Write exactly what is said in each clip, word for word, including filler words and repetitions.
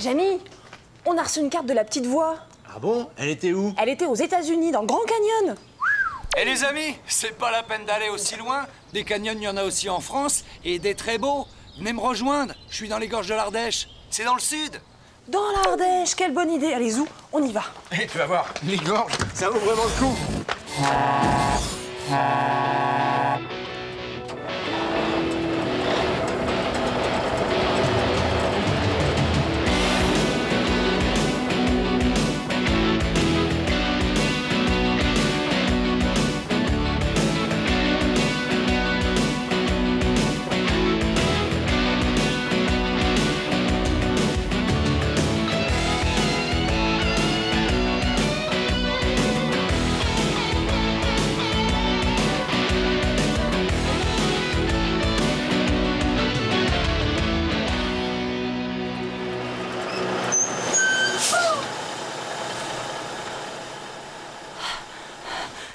Jamy, on a reçu une carte de la petite voie. Ah bon? Elle était où? Elle était aux États-Unis dans le Grand Canyon. Et les amis, c'est pas la peine d'aller aussi loin. Des canyons, il y en a aussi en France, et des très beaux. Venez me rejoindre, je suis dans les gorges de l'Ardèche. C'est dans le sud. Dans l'Ardèche, quelle bonne idée. Allez, Zou, on y va. Et tu vas voir, les gorges, ça vaut vraiment le coup.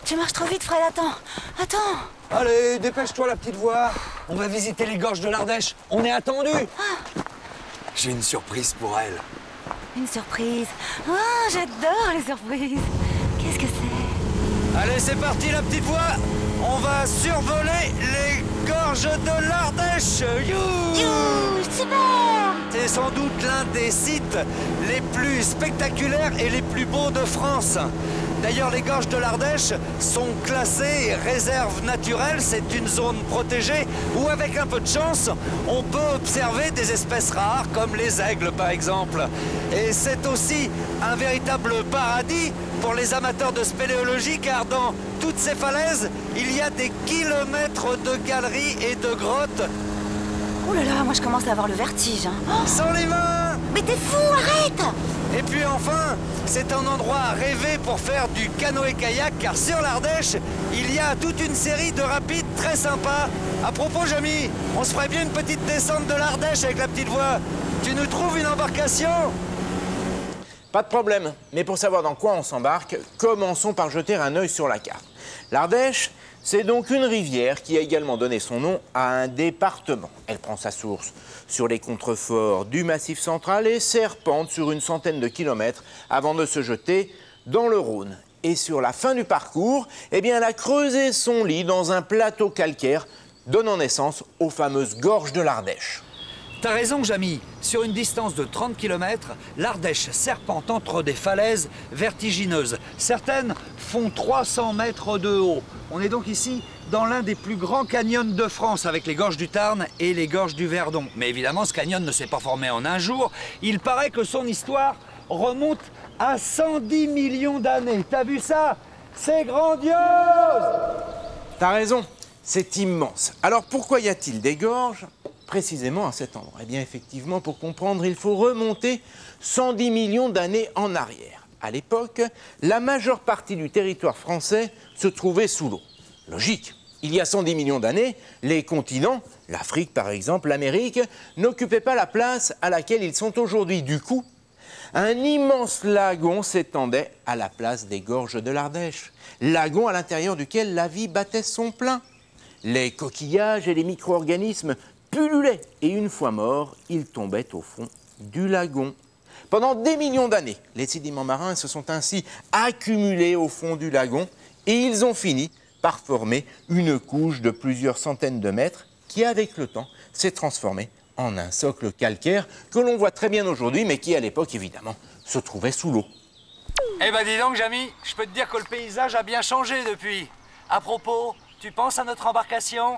Tu marches trop vite, Fred, attends, attends. Allez, dépêche-toi, la petite voix. On va visiter les gorges de l'Ardèche, on est attendu. Ah. J'ai une surprise pour elle. Une surprise? Oh, j'adore les surprises. Qu'est-ce que c'est? Allez, c'est parti, la petite voix. On va survoler les gorges de l'Ardèche. Youh, Youh super. C'est sans doute l'un des sites les plus spectaculaires et les plus beaux de France. D'ailleurs, les gorges de l'Ardèche sont classées réserve naturelle, c'est une zone protégée où, avec un peu de chance, on peut observer des espèces rares comme les aigles par exemple. Et c'est aussi un véritable paradis pour les amateurs de spéléologie car dans toutes ces falaises, il y a des kilomètres de galeries et de grottes. Oh là là, moi je commence à avoir le vertige. Hein. Oh sans les mains! Mais t'es fou, arrête! Et puis enfin, c'est un endroit rêvé pour faire du canoë-kayak, car sur l'Ardèche, il y a toute une série de rapides très sympas. À propos, Jamy, on se ferait bien une petite descente de l'Ardèche avec la petite voix. Tu nous trouves une embarcation? Pas de problème, mais pour savoir dans quoi on s'embarque, commençons par jeter un œil sur la carte. L'Ardèche, c'est donc une rivière qui a également donné son nom à un département. Elle prend sa source sur les contreforts du Massif central et serpente sur une centaine de kilomètres avant de se jeter dans le Rhône. Et sur la fin du parcours, eh bien, elle a creusé son lit dans un plateau calcaire donnant naissance aux fameuses gorges de l'Ardèche. T'as raison, Jamy. Sur une distance de trente kilomètres, l'Ardèche serpente entre des falaises vertigineuses. Certaines font trois cents mètres de haut. On est donc ici dans l'un des plus grands canyons de France avec les gorges du Tarn et les gorges du Verdon. Mais évidemment, ce canyon ne s'est pas formé en un jour. Il paraît que son histoire remonte à cent dix millions d'années. T'as vu ça? C'est grandiose! T'as raison, c'est immense. Alors pourquoi y a-t-il des gorges précisément à cet endroit? Eh bien, effectivement, pour comprendre, il faut remonter cent dix millions d'années en arrière. À l'époque, la majeure partie du territoire français se trouvait sous l'eau. Logique, il y a cent dix millions d'années, les continents, l'Afrique par exemple, l'Amérique, n'occupaient pas la place à laquelle ils sont aujourd'hui. Du coup, un immense lagon s'étendait à la place des gorges de l'Ardèche. Lagon à l'intérieur duquel la vie battait son plein. Les coquillages et les micro-organismes pullulaient et une fois morts, ils tombaient au fond du lagon. Pendant des millions d'années, les sédiments marins se sont ainsi accumulés au fond du lagon et ils ont fini par former une couche de plusieurs centaines de mètres qui, avec le temps, s'est transformée en un socle calcaire que l'on voit très bien aujourd'hui mais qui, à l'époque, évidemment, se trouvait sous l'eau. Eh ben dis donc, Jamy, je peux te dire que le paysage a bien changé depuis. À propos, tu penses à notre embarcation?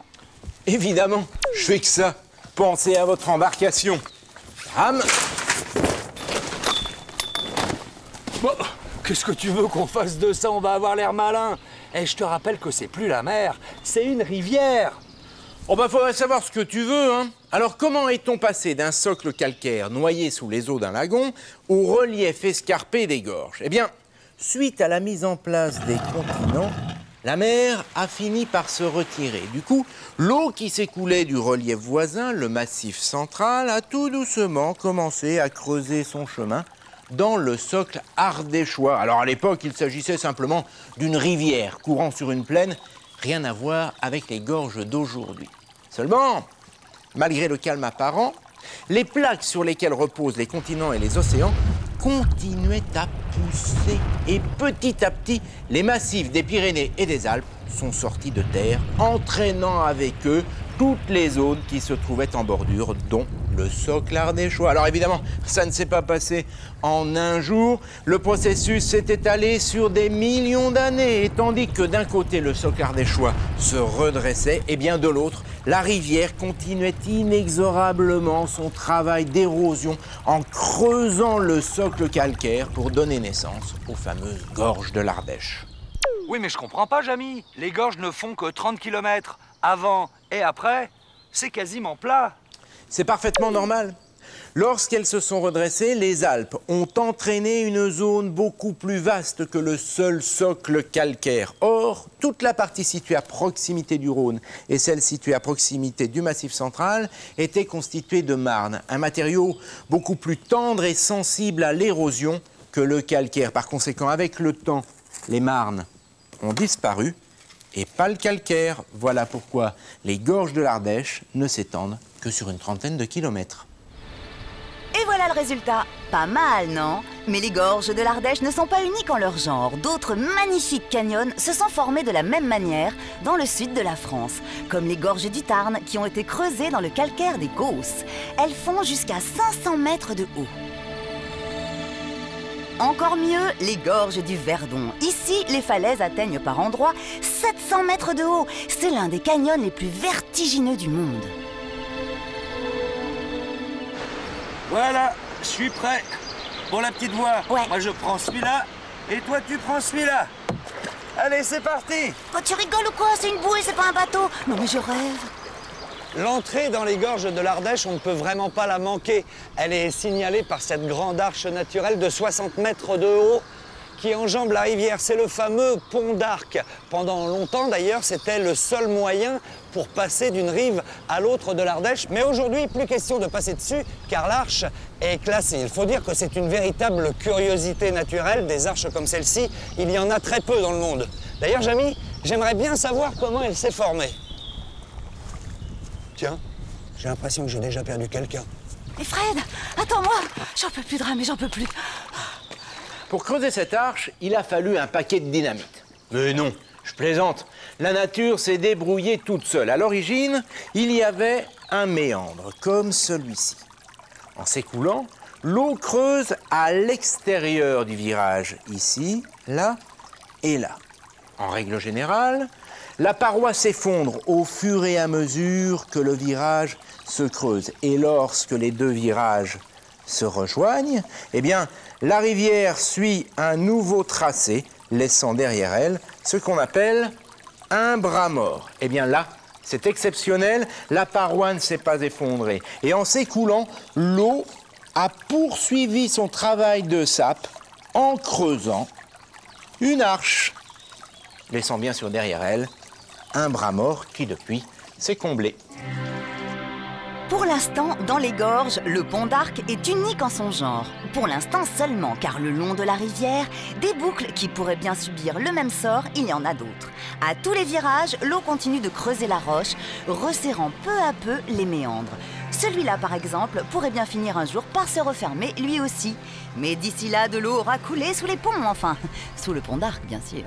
Évidemment, je fais que ça. Pensez à votre embarcation. Rame. Bon, qu'est-ce que tu veux qu'on fasse de ça? On va avoir l'air malin. Et je te rappelle que c'est plus la mer, c'est une rivière. Oh ben, faudrait savoir ce que tu veux, hein. Alors, comment est-on passé d'un socle calcaire noyé sous les eaux d'un lagon au relief escarpé des gorges? Eh bien, suite à la mise en place des continents, la mer a fini par se retirer. Du coup, l'eau qui s'écoulait du relief voisin, le Massif central, a tout doucement commencé à creuser son chemin dans le socle ardéchois. Alors à l'époque, il s'agissait simplement d'une rivière courant sur une plaine, rien à voir avec les gorges d'aujourd'hui. Seulement, malgré le calme apparent, les plaques sur lesquelles reposent les continents et les océans continuaient à pousser. Et petit à petit, les massifs des Pyrénées et des Alpes sont sortis de terre, entraînant avec eux toutes les zones qui se trouvaient en bordure, dont le socle ardéchois. Alors évidemment, ça ne s'est pas passé en un jour. Le processus s'est étalé sur des millions d'années. Et tandis que d'un côté, le socle ardéchois se redressait, et bien de l'autre, la rivière continuait inexorablement son travail d'érosion en creusant le socle calcaire pour donner naissance aux fameuses gorges de l'Ardèche. Oui, mais je comprends pas, Jamy. Les gorges ne font que trente kilomètres. Avant et après, c'est quasiment plat. C'est parfaitement normal. Lorsqu'elles se sont redressées, les Alpes ont entraîné une zone beaucoup plus vaste que le seul socle calcaire. Or, toute la partie située à proximité du Rhône et celle située à proximité du Massif central était constituée de marne, un matériau beaucoup plus tendre et sensible à l'érosion que le calcaire. Par conséquent, avec le temps, les marnes ont disparu et pas le calcaire. Voilà pourquoi les gorges de l'Ardèche ne s'étendent que sur une trentaine de kilomètres. Et voilà le résultat. Pas mal, non? Mais les gorges de l'Ardèche ne sont pas uniques en leur genre. D'autres magnifiques canyons se sont formés de la même manière dans le sud de la France, comme les gorges du Tarn qui ont été creusées dans le calcaire des Gausses. Elles font jusqu'à cinq cents mètres de haut. Encore mieux, les gorges du Verdon. Ici, les falaises atteignent par endroits sept cents mètres de haut. C'est l'un des canyons les plus vertigineux du monde. Voilà, je suis prêt pour la petite voie. Ouais. Moi, je prends celui-là et toi, tu prends celui-là. Allez, c'est parti. Oh, tu rigoles ou quoi? C'est une bouée, c'est pas un bateau. Non, mais je rêve. L'entrée dans les gorges de l'Ardèche, on ne peut vraiment pas la manquer. Elle est signalée par cette grande arche naturelle de soixante mètres de haut qui enjambe la rivière. C'est le fameux pont d'Arc. Pendant longtemps, d'ailleurs, c'était le seul moyen pour passer d'une rive à l'autre de l'Ardèche. Mais aujourd'hui, plus question de passer dessus, car l'arche est classée. Il faut dire que c'est une véritable curiosité naturelle. Des arches comme celle-ci, il y en a très peu dans le monde. D'ailleurs, Jamy, j'aimerais bien savoir comment elle s'est formée. Tiens, j'ai l'impression que j'ai déjà perdu quelqu'un. Mais Fred, attends-moi, j'en peux plus de ramer, j'en peux plus. Pour creuser cette arche, il a fallu un paquet de dynamite. Mais non, je plaisante. La nature s'est débrouillée toute seule. À l'origine, il y avait un méandre, comme celui-ci. En s'écoulant, l'eau creuse à l'extérieur du virage, ici, là et là. En règle générale, la paroi s'effondre au fur et à mesure que le virage se creuse. Et lorsque les deux virages se rejoignent, eh bien, la rivière suit un nouveau tracé, laissant derrière elle ce qu'on appelle un bras mort. Eh bien là, c'est exceptionnel, la paroi ne s'est pas effondrée. Et en s'écoulant, l'eau a poursuivi son travail de sape en creusant une arche, laissant bien sûr derrière elle un bras mort qui, depuis, s'est comblé. Pour l'instant, dans les gorges, le pont d'Arc est unique en son genre. Pour l'instant seulement, car le long de la rivière, des boucles qui pourraient bien subir le même sort, il y en a d'autres. À tous les virages, l'eau continue de creuser la roche, resserrant peu à peu les méandres. Celui-là, par exemple, pourrait bien finir un jour par se refermer lui aussi. Mais d'ici là, de l'eau aura coulé sous les ponts, enfin, sous le pont d'Arc, bien sûr.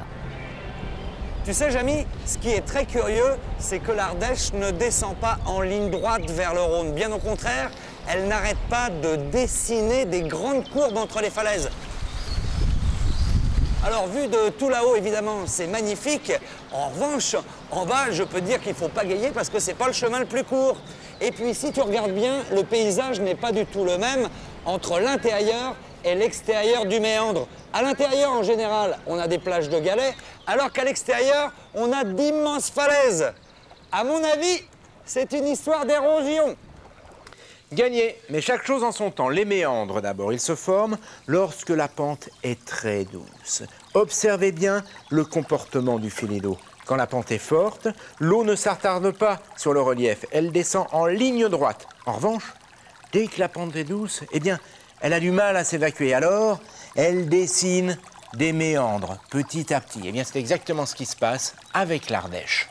Tu sais, Jamy, ce qui est très curieux, c'est que l'Ardèche ne descend pas en ligne droite vers le Rhône. Bien au contraire, elle n'arrête pas de dessiner des grandes courbes entre les falaises. Alors, vu de tout là-haut, évidemment, c'est magnifique. En revanche, en bas, je peux dire qu'il ne faut pas gayer parce que c'est pas le chemin le plus court. Et puis, si tu regardes bien, le paysage n'est pas du tout le même entre l'intérieur et l'extérieur du méandre. À l'intérieur, en général, on a des plages de galets, alors qu'à l'extérieur, on a d'immenses falaises. À mon avis, c'est une histoire d'érosion. Gagné, mais chaque chose en son temps. Les méandres, d'abord, ils se forment lorsque la pente est très douce. Observez bien le comportement du filet d'eau. Quand la pente est forte, l'eau ne s'attarde pas sur le relief. Elle descend en ligne droite. En revanche, dès que la pente est douce, eh bien, elle a du mal à s'évacuer, alors elle dessine des méandres petit à petit. Eh bien, c'est exactement ce qui se passe avec l'Ardèche.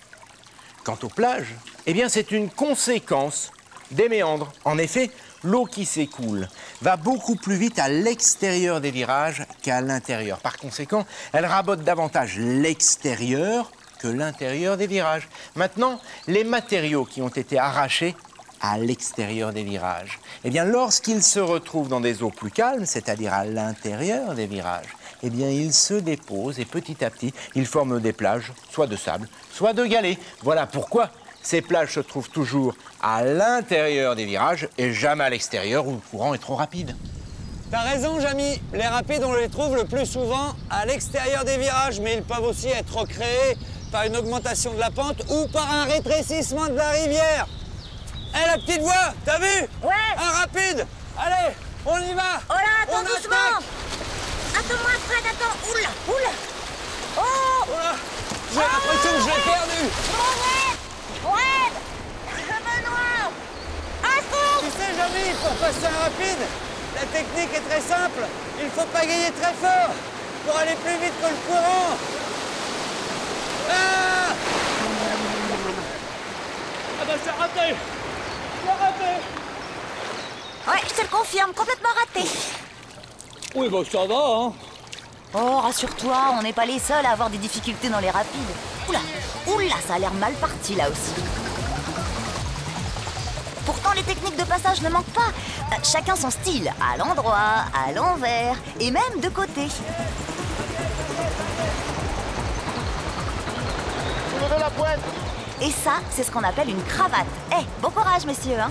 Quant aux plages, eh bien, c'est une conséquence des méandres. En effet, l'eau qui s'écoule va beaucoup plus vite à l'extérieur des virages qu'à l'intérieur. Par conséquent, elle rabote davantage l'extérieur que l'intérieur des virages. Maintenant, les matériaux qui ont été arrachés à l'extérieur des virages, eh bien, lorsqu'ils se retrouvent dans des eaux plus calmes, c'est-à-dire à, à l'intérieur des virages, eh bien, ils se déposent et petit à petit, ils forment des plages, soit de sable, soit de galets. Voilà pourquoi ces plages se trouvent toujours à l'intérieur des virages et jamais à l'extérieur où le courant est trop rapide. T'as raison, Jamy. Les rapides, on les trouve le plus souvent à l'extérieur des virages, mais ils peuvent aussi être créés par une augmentation de la pente ou par un rétrécissement de la rivière. Hé, hey, la petite voix, t'as vu? Ouais. Un rapide. Allez, on y va. Oh là, attends on doucement. Attaque. Attends-moi, Fred, attends. Oula, oula. Oh, oh là. J'ai l'impression ah, que je l'ai perdu. Mon Fred, Fred, Benoît, à fond. Tu sais, Jamy, pour passer un rapide, la technique est très simple. Il faut pagayer très fort pour aller plus vite que le courant. Ah, ah ben, c'est raté. Ouais, je te le confirme, complètement raté. Oui, bah ça va, hein. Oh, rassure-toi, on n'est pas les seuls à avoir des difficultés dans les rapides. Oula, oula, ça a l'air mal parti, là aussi. Pourtant, les techniques de passage ne manquent pas. Euh, chacun son style, à l'endroit, à l'envers, et même de côté. Soulevez la pointe. Et ça, c'est ce qu'on appelle une cravate. Eh, hey, bon courage, messieurs, hein.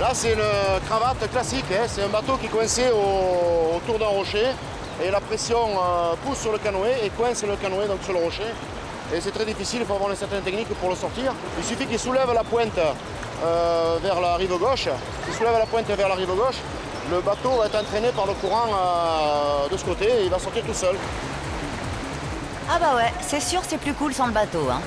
Là, c'est une cravate classique, hein. C'est un bateau qui est coincé au... autour d'un rocher. Et la pression euh, pousse sur le canoë et coince le canoë donc sur le rocher. Et c'est très difficile, il faut avoir une certaine technique pour le sortir. Il suffit qu'il soulève la pointe euh, vers la rive gauche. S'il soulève la pointe vers la rive gauche, le bateau va être entraîné par le courant euh, de ce côté et il va sortir tout seul. Ah bah ouais, c'est sûr, c'est plus cool sans le bateau, hein.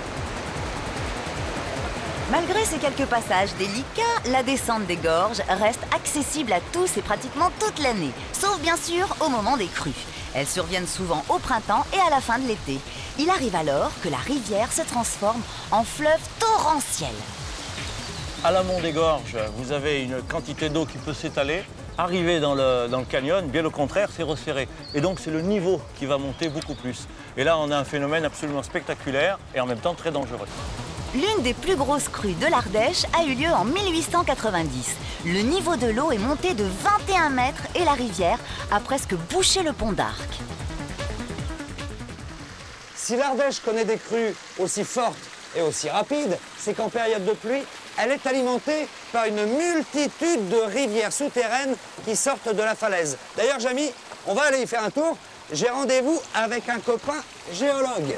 Malgré ces quelques passages délicats, la descente des gorges reste accessible à tous et pratiquement toute l'année, sauf bien sûr au moment des crues. Elles surviennent souvent au printemps et à la fin de l'été. Il arrive alors que la rivière se transforme en fleuve torrentiel. À l'amont des gorges, vous avez une quantité d'eau qui peut s'étaler. Arrivé dans le, dans le canyon, bien au contraire, c'est resserré. Et donc, c'est le niveau qui va monter beaucoup plus. Et là, on a un phénomène absolument spectaculaire et en même temps très dangereux. L'une des plus grosses crues de l'Ardèche a eu lieu en mille huit cent quatre-vingt-dix. Le niveau de l'eau est monté de vingt et un mètres et la rivière a presque bouché le pont d'Arc. Si l'Ardèche connaît des crues aussi fortes et aussi rapides, c'est qu'en période de pluie, elle est alimentée par une multitude de rivières souterraines qui sortent de la falaise. D'ailleurs, Jamy, on va aller y faire un tour. J'ai rendez-vous avec un copain géologue.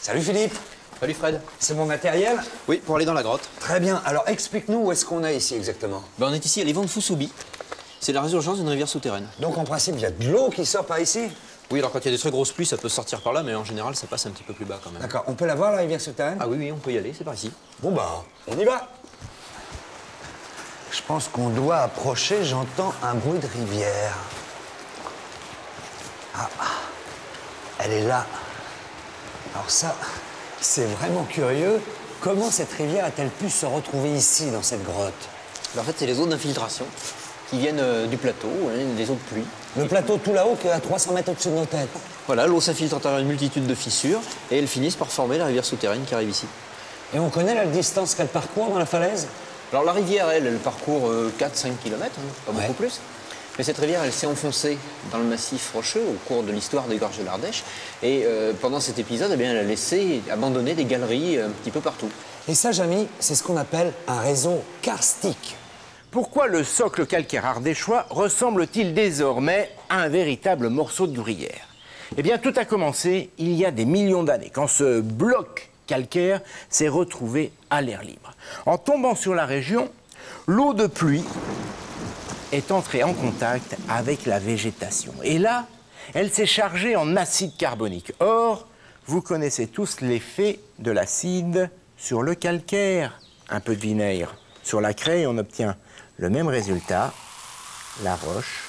Salut Philippe. Salut Fred. C'est mon matériel? Oui, pour aller dans la grotte. Très bien. Alors explique-nous où est-ce qu'on est ici exactement. Ben, on est ici à l'évent de Foussoubi. C'est la résurgence d'une rivière souterraine. Donc en principe, il y a de l'eau qui sort par ici? Oui, alors quand il y a des très grosses pluies, ça peut sortir par là, mais en général, ça passe un petit peu plus bas quand même. D'accord. On peut la voir, la rivière souterraine? Ah oui, oui, on peut y aller, c'est par ici. Bon ben, on y va. Je pense qu'on doit approcher, j'entends un bruit de rivière. Ah, elle est là. Alors ça, c'est vraiment curieux. Comment cette rivière a-t-elle pu se retrouver ici, dans cette grotte? En fait, c'est les eaux d'infiltration qui viennent du plateau, des eaux de pluie. Le plateau tout là-haut, qui est à trois cents mètres au-dessus de nos têtes. Voilà, l'eau s'infiltre à travers une multitude de fissures et elles finissent par former la rivière souterraine qui arrive ici. Et on connaît la distance qu'elle parcourt dans la falaise? Alors la rivière, elle, elle parcourt quatre à cinq kilomètres, hein, pas beaucoup ouais. plus. Mais cette rivière, elle s'est enfoncée dans le massif rocheux au cours de l'histoire des gorges de l'Ardèche. Et euh, pendant cet épisode, eh bien, elle a laissé abandonner des galeries un petit peu partout. Et ça, Jamy, c'est ce qu'on appelle un réseau karstique. Pourquoi le socle calcaire ardéchois ressemble-t-il désormais à un véritable morceau de gruyère? Eh bien, tout a commencé il y a des millions d'années, quand ce bloc calcaire s'est retrouvé à l'air libre. En tombant sur la région, l'eau de pluie est entrée en contact avec la végétation. Et là, elle s'est chargée en acide carbonique. Or, vous connaissez tous l'effet de l'acide sur le calcaire. Un peu de vinaigre sur la craie, on obtient le même résultat. La roche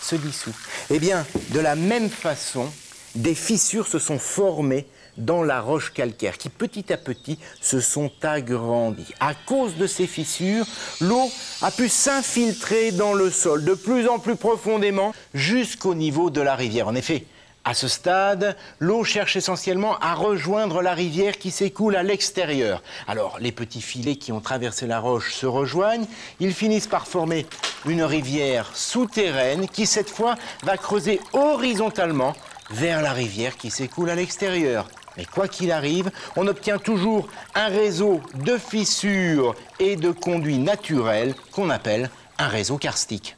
se dissout. Eh bien, de la même façon, des fissures se sont formées dans la roche calcaire qui petit à petit se sont agrandis. À cause de ces fissures, l'eau a pu s'infiltrer dans le sol de plus en plus profondément jusqu'au niveau de la rivière. En effet, à ce stade, l'eau cherche essentiellement à rejoindre la rivière qui s'écoule à l'extérieur. Alors, les petits filets qui ont traversé la roche se rejoignent. Ils finissent par former une rivière souterraine qui, cette fois, va creuser horizontalement vers la rivière qui s'écoule à l'extérieur. Mais quoi qu'il arrive, on obtient toujours un réseau de fissures et de conduits naturels qu'on appelle un réseau karstique.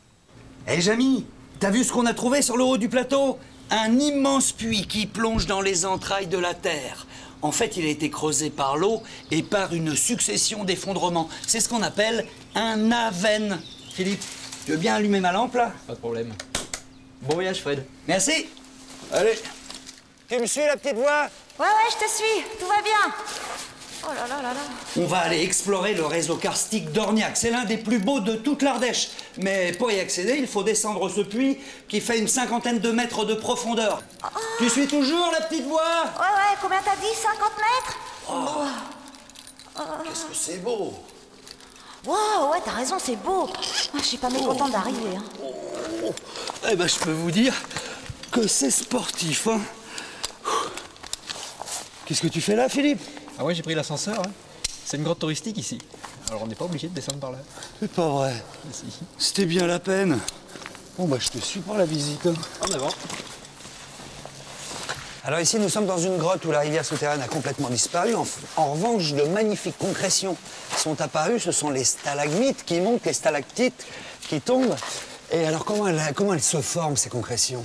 Hé hey, Jamy, t'as vu ce qu'on a trouvé sur le haut du plateau ? Un immense puits qui plonge dans les entrailles de la terre. En fait, il a été creusé par l'eau et par une succession d'effondrements. C'est ce qu'on appelle un aven. Philippe, tu veux bien allumer ma lampe, là? Pas de problème. Bon voyage, Fred. Merci. Allez. Tu me suis, la petite voix? Ouais, ouais, je te suis. Tout va bien. Oh là là là là. On va aller explorer le réseau karstique d'Orgnac. C'est l'un des plus beaux de toute l'Ardèche. Mais pour y accéder, il faut descendre ce puits qui fait une cinquantaine de mètres de profondeur. Oh. Tu suis toujours, la petite voix? Ouais, ouais, combien t'as dit? cinquante mètres? Oh. Oh. Qu'est-ce que c'est beau! Wow, ouais, t'as raison, c'est beau. Je suis pas mécontente oh. d'arriver. Hein. Oh. Eh ben, je peux vous dire que c'est sportif. Hein. Qu'est-ce que tu fais là, Philippe? Ah ouais, j'ai pris l'ascenseur, hein. C'est une grotte touristique ici. Alors on n'est pas obligé de descendre par là. C'est pas vrai. Si. C'était bien la peine. Bon bah je te suis pour la visite. Hein. En avant. Alors ici nous sommes dans une grotte où la rivière souterraine a complètement disparu. En, en revanche, de magnifiques concrétions sont apparues. Ce sont les stalagmites qui montent, les stalactites qui tombent. Et alors comment elles, comment elles se forment ces concrétions?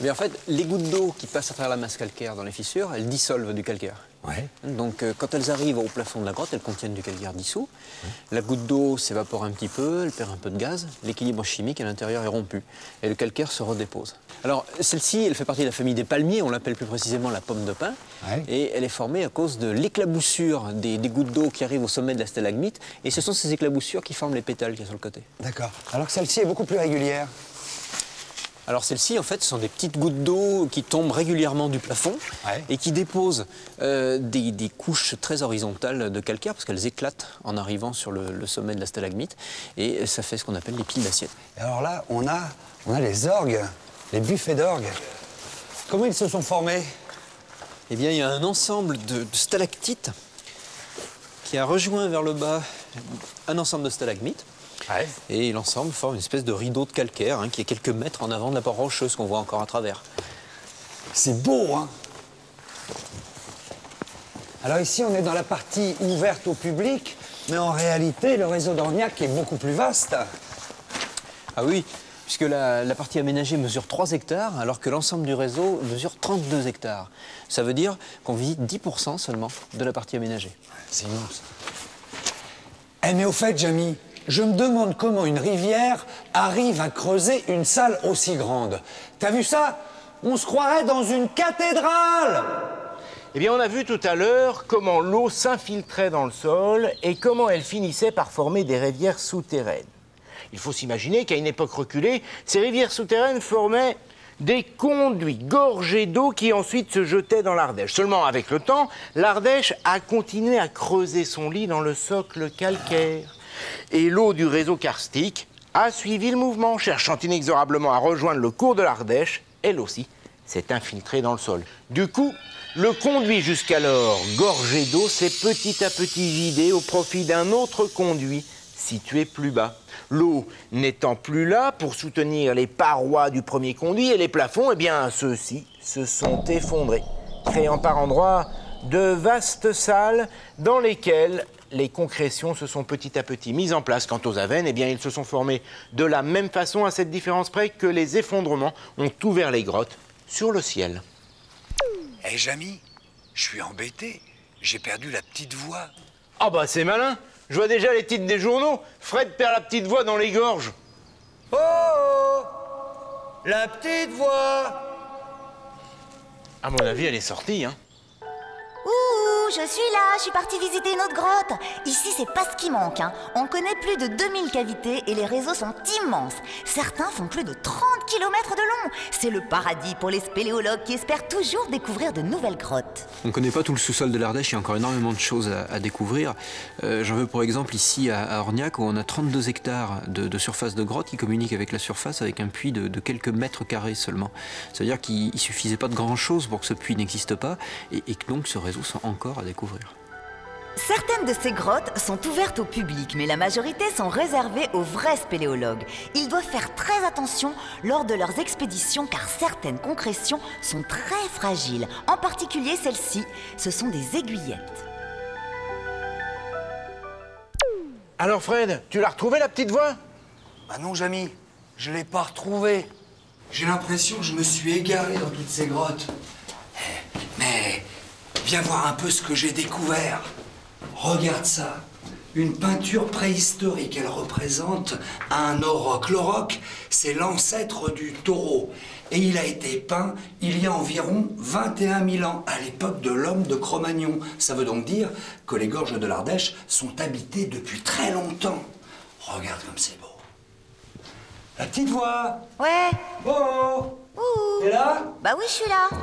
Mais en fait, les gouttes d'eau qui passent à travers la masse calcaire dans les fissures, elles dissolvent du calcaire. Ouais. Donc, euh, quand elles arrivent au plafond de la grotte, elles contiennent du calcaire dissous. Ouais. La goutte d'eau s'évapore un petit peu, elle perd un peu de gaz. L'équilibre chimique à l'intérieur est rompu et le calcaire se redépose. Alors, celle-ci, elle fait partie de la famille des palmiers, on l'appelle plus précisément la pomme de pin. Ouais. Et elle est formée à cause de l'éclaboussure des, des gouttes d'eau qui arrivent au sommet de la stalagmite. Et ce sont ces éclaboussures qui forment les pétales qu'il y a sur le côté. D'accord. Alors que celle-ci est beaucoup plus régulière. Alors celles-ci, en fait, ce sont des petites gouttes d'eau qui tombent régulièrement du plafond ouais. et qui déposent euh, des, des couches très horizontales de calcaire parce qu'elles éclatent en arrivant sur le, le sommet de la stalagmite et ça fait ce qu'on appelle les piles d'assiette. Alors là, on a, on a les orgues, les buffets d'orgues. Comment ils se sont formés? Eh bien, il y a un ensemble de, de stalactites qui a rejoint vers le bas un ensemble de stalagmites. Ouais. Et l'ensemble forme une espèce de rideau de calcaire hein, qui est quelques mètres en avant de la paroi rocheuse qu'on voit encore à travers. C'est beau, hein? Alors ici, on est dans la partie ouverte au public, mais en réalité, le réseau d'Orgnac est beaucoup plus vaste. Ah oui, puisque la, la partie aménagée mesure trois hectares, alors que l'ensemble du réseau mesure trente-deux hectares. Ça veut dire qu'on visite dix pour cent seulement de la partie aménagée. C'est immense. Eh mais au fait, Jamy, je me demande comment une rivière arrive à creuser une salle aussi grande. T'as vu ça? On se croirait dans une cathédrale! Eh bien, on a vu tout à l'heure comment l'eau s'infiltrait dans le sol et comment elle finissait par former des rivières souterraines. Il faut s'imaginer qu'à une époque reculée, ces rivières souterraines formaient des conduits gorgés d'eau qui ensuite se jetaient dans l'Ardèche. Seulement, avec le temps, l'Ardèche a continué à creuser son lit dans le socle calcaire. Et l'eau du réseau karstique a suivi le mouvement, cherchant inexorablement à rejoindre le cours de l'Ardèche. Elle aussi s'est infiltrée dans le sol. Du coup, le conduit jusqu'alors gorgé d'eau s'est petit à petit vidé au profit d'un autre conduit situé plus bas. L'eau n'étant plus là pour soutenir les parois du premier conduit et les plafonds, eh bien ceux-ci se sont effondrés, créant par endroits de vastes salles dans lesquelles les concrétions se sont petit à petit mises en place. Quant aux avènes, eh bien, ils se sont formés de la même façon, à cette différence près que les effondrements ont ouvert les grottes sur le ciel. Hé, hey, Jamy, je suis embêté. J'ai perdu la petite voix. Ah bah, c'est malin. Je vois déjà les titres des journaux. Fred perd la petite voix dans les gorges. Oh, oh la petite voix. À mon avis, elle est sortie, hein. Je suis là, je suis partie visiter une autre grotte. Ici, c'est pas ce qui manque. Hein. On connaît plus de deux mille cavités et les réseaux sont immenses. Certains font plus de 30 trente kilomètres de long. C'est le paradis pour les spéléologues qui espèrent toujours découvrir de nouvelles grottes. On ne connaît pas tout le sous-sol de l'Ardèche, il y a encore énormément de choses à, à découvrir. Euh, J'en veux pour exemple ici à, à Orgnac, où on a trente-deux hectares de, de surface de grotte qui communique avec la surface, avec un puits de, de quelques mètres carrés seulement. C'est-à-dire qu'il ne suffisait pas de grand-chose pour que ce puits n'existe pas, et, et que donc ce réseau sont encore à découvrir. Certaines de ces grottes sont ouvertes au public, mais la majorité sont réservées aux vrais spéléologues. Ils doivent faire très attention lors de leurs expéditions car certaines concrétions sont très fragiles. En particulier celles-ci, ce sont des aiguillettes. Alors Fred, tu l'as retrouvée la petite voix? Bah non Jamy, je l'ai pas retrouvée. J'ai l'impression que je me suis égaré dans toutes ces grottes. Mais viens voir un peu ce que j'ai découvert. Regarde ça, une peinture préhistorique, elle représente un auroch. L'auroch, c'est l'ancêtre du taureau et il a été peint il y a environ vingt et un mille ans, à l'époque de l'homme de Cro-Magnon. Ça veut donc dire que les gorges de l'Ardèche sont habitées depuis très longtemps. Regarde comme c'est beau. La petite voix. Ouais. Oh, ouh. T'es là? Bah oui, je suis là.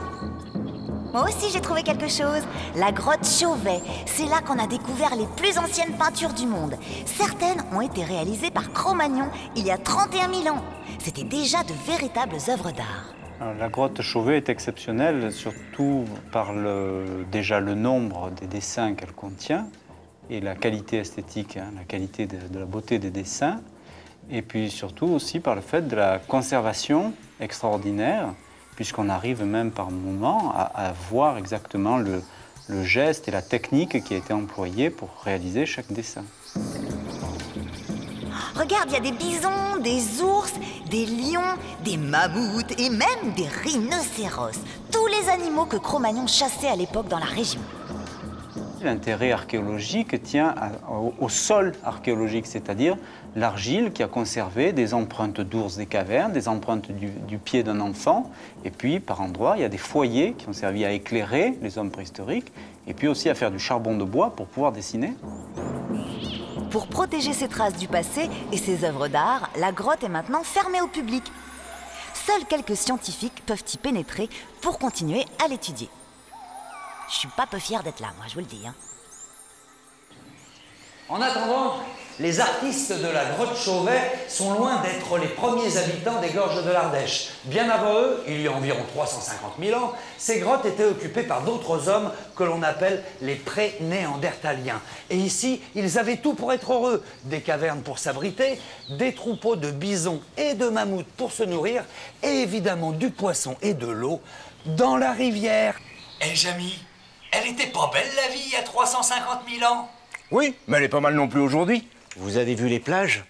Moi aussi j'ai trouvé quelque chose, la grotte Chauvet. C'est là qu'on a découvert les plus anciennes peintures du monde. Certaines ont été réalisées par Cro-Magnon il y a trente et un mille ans. C'était déjà de véritables œuvres d'art. La grotte Chauvet est exceptionnelle, surtout par le, déjà le nombre des dessins qu'elle contient et la qualité esthétique, hein, la qualité de, de la beauté des dessins. Et puis surtout aussi par le fait de la conservation extraordinaire, puisqu'on arrive même par moments à, à voir exactement le, le geste et la technique qui a été employée pour réaliser chaque dessin. Regarde, il y a des bisons, des ours, des lions, des mammouths et même des rhinocéros. Tous les animaux que Cro-Magnon chassait à l'époque dans la région. L'intérêt archéologique tient à, au, au sol archéologique, c'est-à-dire l'argile qui a conservé des empreintes d'ours des cavernes, des empreintes du, du pied d'un enfant. Et puis, par endroits, il y a des foyers qui ont servi à éclairer les hommes préhistoriques et puis aussi à faire du charbon de bois pour pouvoir dessiner. Pour protéger ces traces du passé et ces œuvres d'art, la grotte est maintenant fermée au public. Seuls quelques scientifiques peuvent y pénétrer pour continuer à l'étudier. Je suis pas peu fier d'être là, moi, je vous le dis. Hein. En attendant, les artistes de la grotte Chauvet sont loin d'être les premiers habitants des gorges de l'Ardèche. Bien avant eux, il y a environ trois cent cinquante mille ans, ces grottes étaient occupées par d'autres hommes que l'on appelle les pré-néandertaliens. Et ici, ils avaient tout pour être heureux. Des cavernes pour s'abriter, des troupeaux de bisons et de mammouths pour se nourrir, et évidemment du poisson et de l'eau dans la rivière. Hé Jamy, elle était pas belle la vie il y a trois cent cinquante mille ans? Oui, mais elle est pas mal non plus aujourd'hui. Vous avez vu les plages?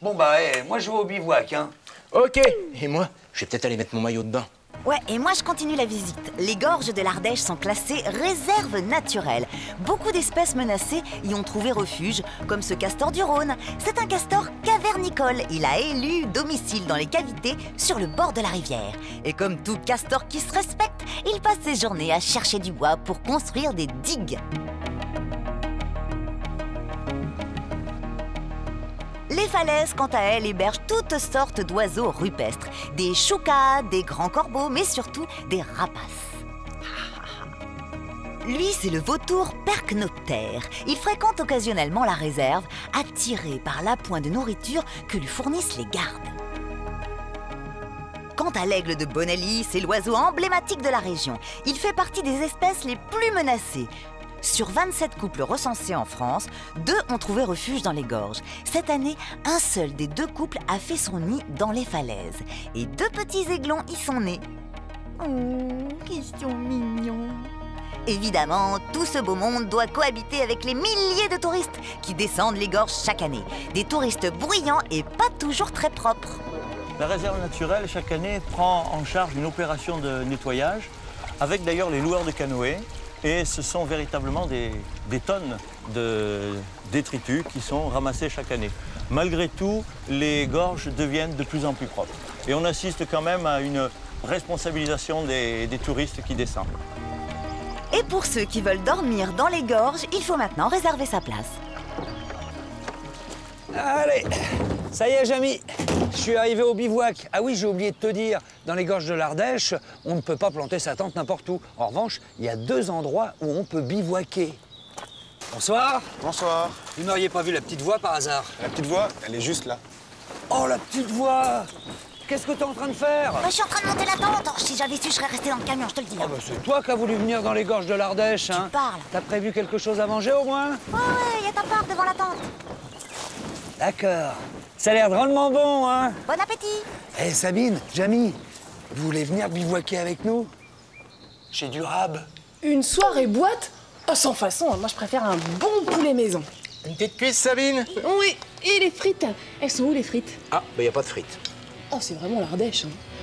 Bon bah, hey, moi je vais au bivouac, hein. Ok, et moi, je vais peut-être aller mettre mon maillot de bain. Ouais, et moi je continue la visite. Les gorges de l'Ardèche sont classées réserves naturelles. Beaucoup d'espèces menacées y ont trouvé refuge, comme ce castor du Rhône. C'est un castor cavernicole. Il a élu domicile dans les cavités sur le bord de la rivière. Et comme tout castor qui se respecte, il passe ses journées à chercher du bois pour construire des digues. Les falaises, quant à elles, hébergent toutes sortes d'oiseaux rupestres. Des choucas, des grands corbeaux, mais surtout des rapaces. Lui, c'est le vautour percnoptère. Il fréquente occasionnellement la réserve, attiré par l'appoint de nourriture que lui fournissent les gardes. Quant à l'aigle de Bonelli, c'est l'oiseau emblématique de la région. Il fait partie des espèces les plus menacées. Sur vingt-sept couples recensés en France, deux ont trouvé refuge dans les gorges. Cette année, un seul des deux couples a fait son nid dans les falaises. Et deux petits aiglons y sont nés. Oh, qu'ils sont mignons! Évidemment, tout ce beau monde doit cohabiter avec les milliers de touristes qui descendent les gorges chaque année. Des touristes bruyants et pas toujours très propres. La réserve naturelle, chaque année, prend en charge une opération de nettoyage, avec d'ailleurs les loueurs de canoës. Et ce sont véritablement des, des tonnes de détritus qui sont ramassées chaque année. Malgré tout, les gorges deviennent de plus en plus propres. Et on assiste quand même à une responsabilisation des, des touristes qui descendent. Et pour ceux qui veulent dormir dans les gorges, il faut maintenant réserver sa place. Allez, Ça y est, Jamy, je suis arrivé au bivouac. Ah oui, j'ai oublié de te dire, dans les gorges de l'Ardèche, on ne peut pas planter sa tente n'importe où. En revanche, il y a deux endroits où on peut bivouaquer. Bonsoir. Bonsoir. Vous n'auriez pas vu la petite voie par hasard? La petite voie, elle est juste là. Oh, la petite voie! Qu'est-ce que t'es en train de faire? Bah, je suis en train de monter la tente. Si j'avais su, je serais resté dans le camion, je te le dis. Hein. Oh, bah, c'est toi qui as voulu venir dans les gorges de l'Ardèche. Tu hein. parles. T'as prévu quelque chose à manger, au moins? Ouais, ouais, y a ta part devant la tente. D'accord. Ça a l'air drôlement bon, hein? Bon appétit. Hé, hey, Sabine, Jamy, vous voulez venir bivouaquer avec nous? Chez Durab. Une soirée boîte? Oh, sans façon, moi je préfère un bon poulet maison. Une petite cuisse, Sabine? Oui, et les frites? Elles sont où, les frites? Ah, bah y a pas de frites. Oh, c'est vraiment l'Ardèche, hein.